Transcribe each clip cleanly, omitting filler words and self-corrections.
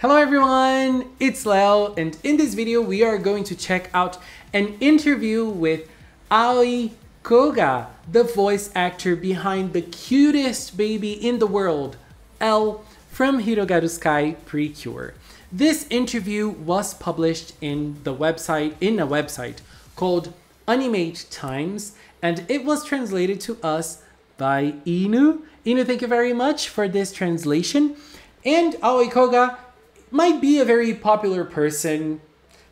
Hello everyone, it's Lel, and in this video we are going to check out an interview with Aoi Koga, the voice actor behind the cutest baby in the world, Elle, from Hirogaru Sky Precure. This interview was published in a website called Animate Times, and it was translated to us by Inu. Inu, thank you very much for this translation. And Aoi Koga might be a very popular person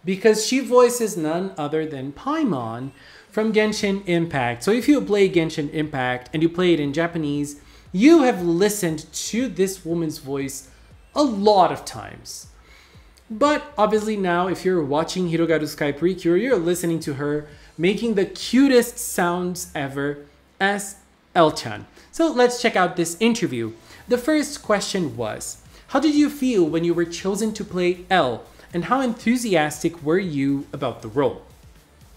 because she voices none other than Paimon from Genshin Impact. So if you play Genshin Impact and you play it in Japanese, you have listened to this woman's voice a lot of times. But obviously now, if you're watching Hirogaru Sky Precure, you're listening to her making the cutest sounds ever as Elle-chan. So let's check out this interview. The first question was, how did you feel when you were chosen to play Elle, and how enthusiastic were you about the role?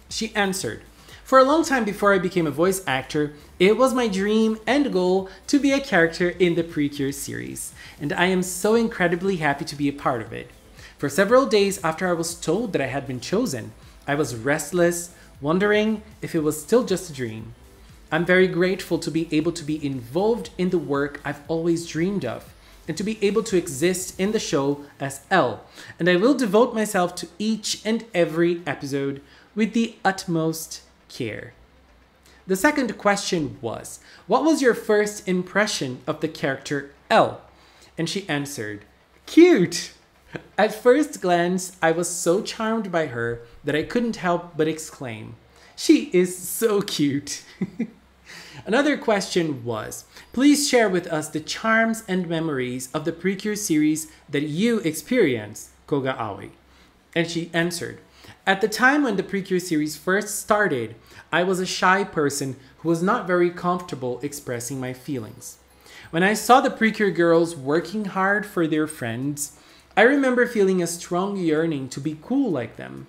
She answered, for a long time before I became a voice actor, it was my dream and goal to be a character in the Precure series, and I am so incredibly happy to be a part of it. For several days after I was told that I had been chosen, I was restless, wondering if it was still just a dream. I'm very grateful to be able to be involved in the work I've always dreamed of, and to be able to exist in the show as Elle, and I will devote myself to each and every episode with the utmost care. The second question was, what was your first impression of the character Elle? And she answered, cute! At first glance, I was so charmed by her that I couldn't help but exclaim, she is so cute! Another question was, please share with us the charms and memories of the Precure series that you experienced, Koga Aoi. And she answered, at the time when the Precure series first started, I was a shy person who was not very comfortable expressing my feelings. When I saw the Precure girls working hard for their friends, I remember feeling a strong yearning to be cool like them.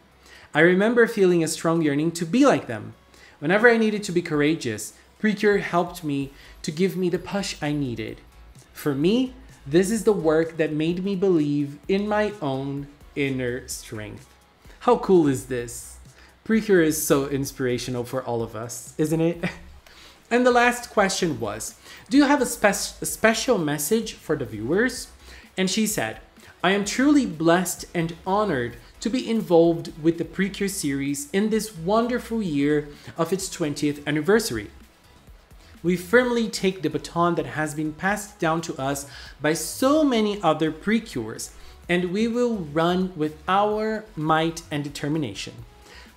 I remember feeling a strong yearning to be like them. Whenever I needed to be courageous, Precure helped me to give me the push I needed. For me, this is the work that made me believe in my own inner strength. How cool is this? Precure is so inspirational for all of us, isn't it? And the last question was, do you have a special message for the viewers? And she said, I am truly blessed and honored to be involved with the Precure series in this wonderful year of its 20th anniversary. We firmly take the baton that has been passed down to us by so many other Precures, and we will run with our might and determination.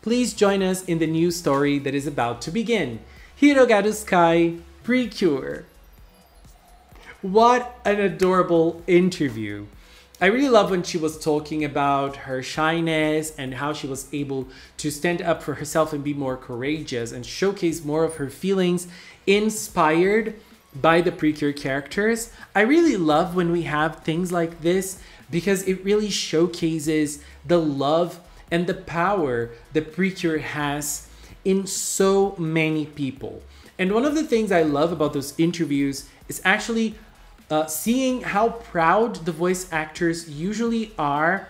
Please join us in the new story that is about to begin, Hirogaru Sky Precure. What an adorable interview. I really love when she was talking about her shyness and how she was able to stand up for herself and be more courageous and showcase more of her feelings inspired by the Precure characters. I really love when we have things like this because it really showcases the love and the power that Precure has in so many people. And one of the things I love about those interviews is actually seeing how proud the voice actors usually are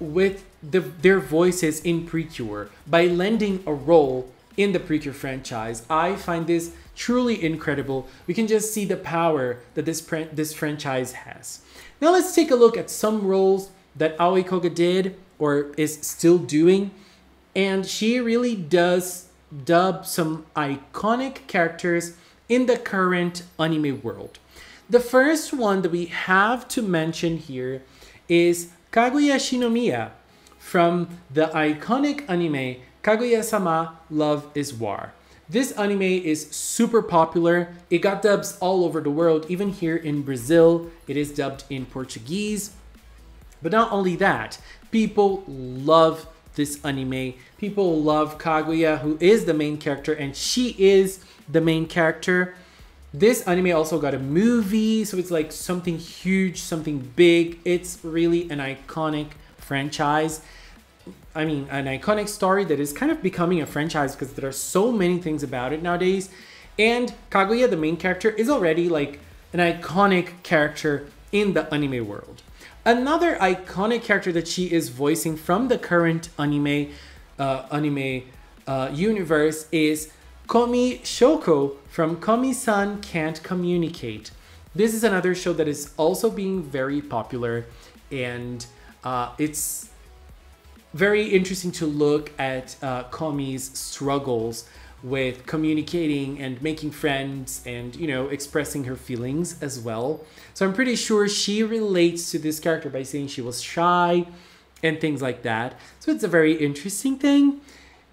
with their voices in Precure by lending a role in the Precure franchise. I find this truly incredible. We can just see the power that this franchise has. Now let's take a look at some roles that Aoi Koga did or is still doing, and she really does dub some iconic characters in the current anime world. The first one that we have to mention here is Kaguya Shinomiya from the iconic anime Kaguya-sama: Love is War. This anime is super popular. It got dubs all over the world, even here in Brazil. It is dubbed in Portuguese. But not only that, people love this anime. People love Kaguya, who is the main character, and she is the main character. This anime also got a movie, so it's like something huge, something big. It's really an iconic franchise. I mean, an iconic story that is kind of becoming a franchise because there are so many things about it nowadays. And Kaguya, the main character, is already like an iconic character in the anime world. Another iconic character that she is voicing from the current anime universe is Komi Shoko from Komi-san Can't Communicate. This is another show that is also being very popular, and it's very interesting to look at Komi's struggles with communicating and making friends and, you know, expressing her feelings as well. So I'm pretty sure she relates to this character by saying she was shy and things like that. So it's a very interesting thing.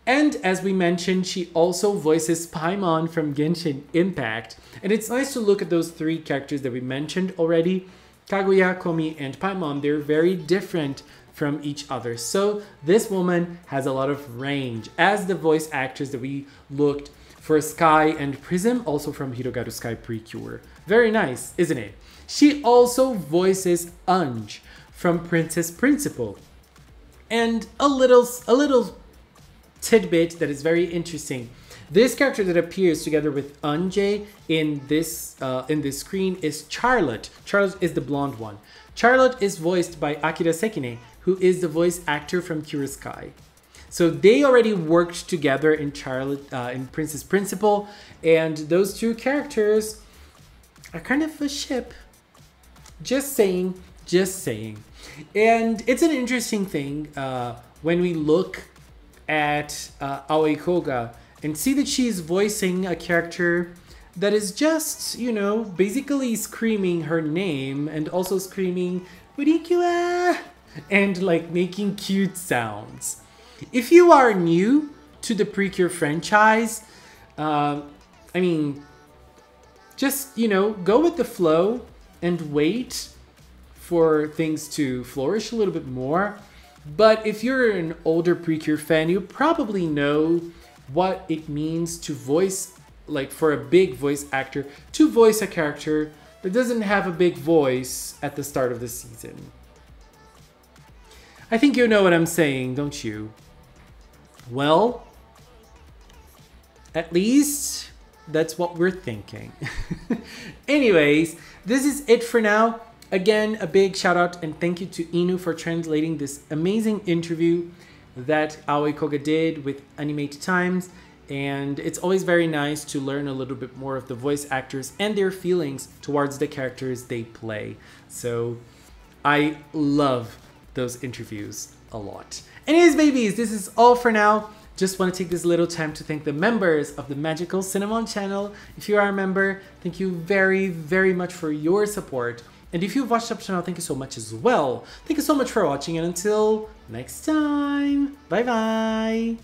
And as we mentioned, she also voices Paimon from Genshin Impact. And it's nice to look at those three characters that we mentioned already, Kaguya, Komi, and Paimon. They're very different from each other. So this woman has a lot of range, as the voice actors that we looked for Sky and Prism, also from Hirogaru Sky Precure. Very nice, isn't it? She also voices Ange from Princess Principal. And a little tidbit that is very interesting. This character that appears together with Ange in this screen is Charlotte. Charlotte is the blonde one. Charlotte is voiced by Akira Sekine, who is the voice actor from Cure Sky. So they already worked together in Charlotte, in Princess Principal, and those two characters are kind of a ship. Just saying, just saying. And it's an interesting thing when we look at Aoi Koga and see that she's voicing a character that is just, you know, basically screaming her name and also screaming "Konnichiwa" and like making cute sounds. If you are new to the Precure franchise, I mean, just, you know, go with the flow and wait for things to flourish a little bit more. But if you're an older Precure fan, you probably know what it means to voice, like for a big voice actor, to voice a character that doesn't have a big voice at the start of the season. I think you know what I'm saying, don't you? Well, at least that's what we're thinking. Anyways, this is it for now. Again, a big shout out and thank you to Inu for translating this amazing interview that Aoi Koga did with Animate Times. And it's always very nice to learn a little bit more of the voice actors and their feelings towards the characters they play. So I love those interviews a lot. Anyways, babies, this is all for now. Just want to take this little time to thank the members of the Magical Cinnamon channel. If you are a member, thank you very, very much for your support. And if you've watched up to now, thank you so much as well. Thank you so much for watching, and until next time, bye-bye.